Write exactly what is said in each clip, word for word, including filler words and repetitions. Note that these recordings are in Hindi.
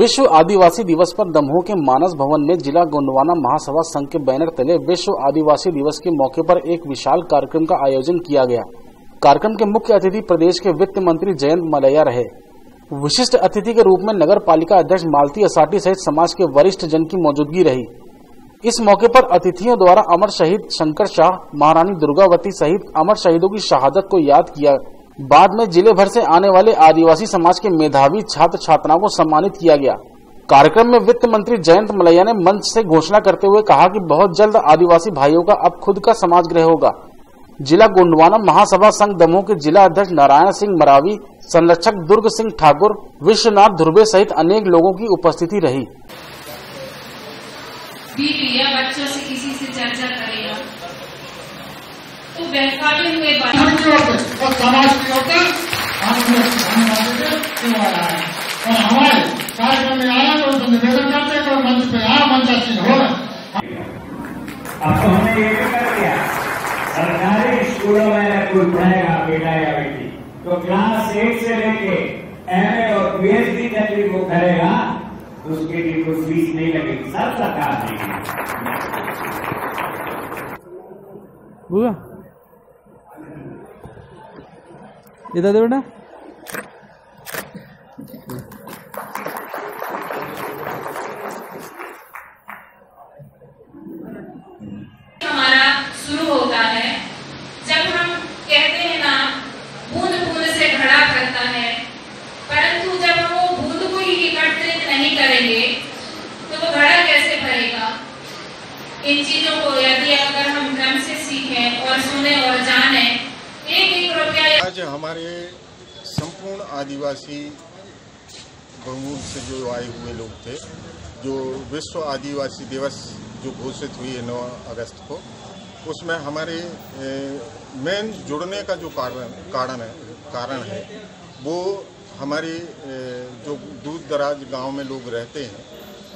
विश्व आदिवासी दिवस पर दमोह के मानस भवन में जिला गोंडवाना महासभा संघ के बैनर तले विश्व आदिवासी दिवस के मौके पर एक विशाल कार्यक्रम का आयोजन किया गया। कार्यक्रम के मुख्य अतिथि प्रदेश के वित्त मंत्री जयंत मलैया रहे। विशिष्ट अतिथि के रूप में नगर पालिका अध्यक्ष मालती असाटी सहित समाज के वरिष्ठ जन की मौजूदगी रही। इस मौके पर अतिथियों द्वारा अमर शहीद शंकर शाह, महारानी दुर्गावती सहित अमर शहीदों की शहादत को याद किया। बाद में जिले भर से आने वाले आदिवासी समाज के मेधावी छात्र छात्राओं को सम्मानित किया गया। कार्यक्रम में वित्त मंत्री जयंत मलैया ने मंच से घोषणा करते हुए कहा कि बहुत जल्द आदिवासी भाइयों का अब खुद का समाज गृह होगा। जिला गोंडवाना महासभा संघ दमोह के जिला अध्यक्ष नारायण सिंह मरावी, संरक्षक दुर्ग सिंह ठाकुर, विश्वनाथ धूर्बे सहित अनेक लोगों की उपस्थिति रही। बच्चों से किसी से चर्चा करेगा तो हुए और समाज के ऊपर और हमारे कार्यक्रम में आया तो उनको निवेदन करते हैं और मंच पे आया मंच अच्छी हो आपको हमने ये भी कर दिया। सरकारी स्कूलों में कोई पढ़ेगा बेटा या बेटी तो क्लास एट से लेके एम ए और पी एच डी तक भी वो करेगा, उसके लिए कोई फीस नहीं लगेगी, सब सरकार देगी। इधर दे बेटा। हमारा शुरू होता है जब हम कहते हैं ना बूंद बूंद से घड़ा करता है, परंतु जब हम वो बूंद को ही एकत्रित नहीं करेंगे तो वो घड़ा कैसे भरेगा। इन चीजों को यदि अगर हम क्रम से सीखें और सुने और जाने एक एक रुपया। आज हमारे संपूर्ण आदिवासी बहुमूल से जो आए हुए लोग थे, जो विश्व आदिवासी दिवस जो घोषित हुई है नौ अगस्त को, उसमें हमारे मेन जुड़ने का जो कारण कारण है कारण है वो हमारे जो दूर दराज गाँव में लोग रहते हैं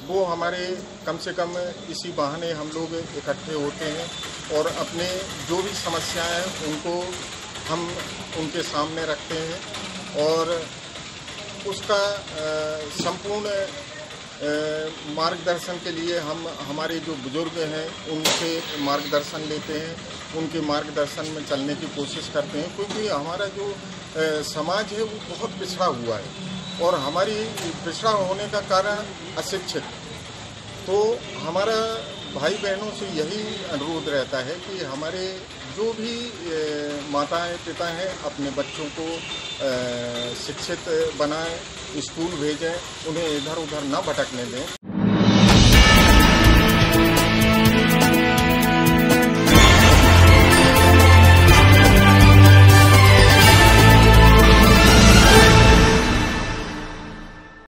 वो हमारे कम से कम इसी बहाने हम लोग इकट्ठे होते हैं और अपने जो भी समस्याएं हैं उनको हम उनके सामने रखते हैं और उसका संपूर्ण मार्गदर्शन के लिए हम हमारे जो बुजुर्ग हैं उनसे मार्गदर्शन लेते हैं, उनके मार्गदर्शन में चलने की कोशिश करते हैं, क्योंकि हमारा जो समाज है वो बहुत पिछड़ा हुआ है और हमारी पिछड़ा होने का कारण अशिक्षित। तो हमारा भाई बहनों से यही अनुरोध रहता है कि हमारे जो भी माताएं पिता हैं अपने बच्चों को शिक्षित बनाएं, स्कूल भेजें, उन्हें इधर उधर ना भटकने दें।